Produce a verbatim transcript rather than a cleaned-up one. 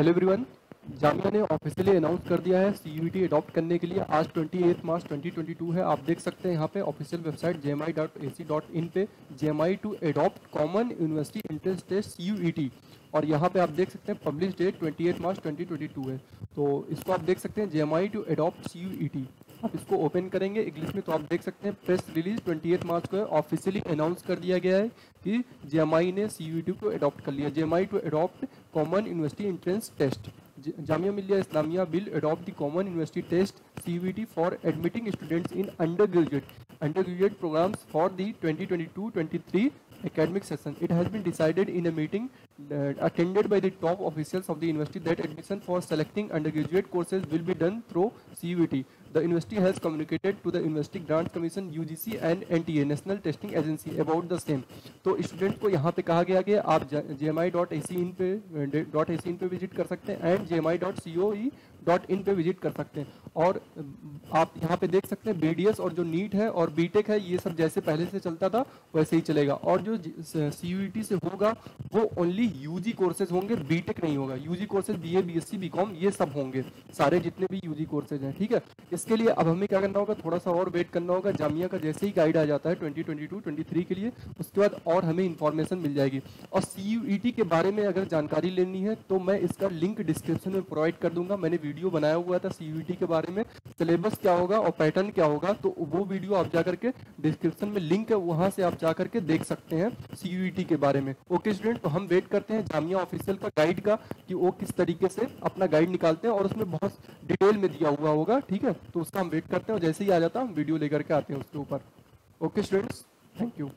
Hello everyone, Jamia ने officially announce कर दिया है C U E T adopt करने के लिए। आज अट्ठाईस मार्च दो हज़ार बाईस है। आप देख सकते हैं यहाँ पे official website J M I dot A C dot in पे J M I to adopt common university entrance test C U E T और यहाँ पे आप देख सकते हैं पब्लिश डेट अट्ठाईस मार्च दो हज़ार बाईस है। तो इसको आप देख सकते हैं J M I to adopt C U E T। आप इसको ओपन करेंगे इंग्लिश में तो आप देख सकते हैं प्रेस रिलीज अट्ठाईस मार्च को ऑफिशियली अनाउंस कर दिया गया है कि J M I ने C U E T को अडॉप्ट कर लिया। J M I to adopt common university entrance test. Jamia Millia Islamia will adopt the common university test C U E T for admitting students in undergraduate undergraduate programmes for the twenty twenty two twenty three academic session. It has been decided in a meeting uh, attended by the top officials of the university that admission for selecting undergraduate courses will be done through C U E T. The university has communicated to the University Grants Commission U G C and N T A National Testing Agency about the same. तो student को यहाँ पे कहा गया कि आप J M I dot A C in पे .acin पे विजिट कर सकते हैं and J M I dot C O E dot in पे विजिट कर सकते हैं। और आप यहाँ पे देख सकते हैं B D S और जो नीट है और बीटेक है ये सब जैसे पहले से चलता था वैसे ही चलेगा। और जो C U E T से होगा वो ओनली U G कोर्सेज होंगे, बीटेक नहीं होगा। U G courses B A, B S C, B Com ये सब होंगे, सारे जितने भी U G कोर्सेज हैं, ठीक है। इसके लिए अब हमें क्या करना होगा, थोड़ा सा और वेट करना होगा। जामिया का जैसे ही गाइड आ जाता है twenty twenty two twenty three के लिए उसके बाद और हमें इन्फॉर्मेशन मिल जाएगी। और C U E T के बारे में अगर जानकारी लेनी है तो मैं इसका लिंक डिस्क्रिप्शन में प्रोवाइड कर दूंगा। मैंने वीडियो बनाया हुआ था C U E T के बारे में, सिलेबस क्या होगा और पैटर्न क्या होगा, तो वो वीडियो आप जाकर के डिस्क्रिप्शन में लिंक है वहाँ से आप जाकर के देख सकते हैं C U E T के बारे में। ओके स्टूडेंट, तो हम वेट करते हैं जामिया ऑफिशियल का गाइड का कि वो किस तरीके से अपना गाइड निकालते हैं और उसमें बहुत डिटेल में दिया हुआ होगा, ठीक है। तो उसका हम वेट करते हैं और जैसे ही आ जाता हम वीडियो लेकर के आते हैं उसके ऊपर। Okay students, thank you.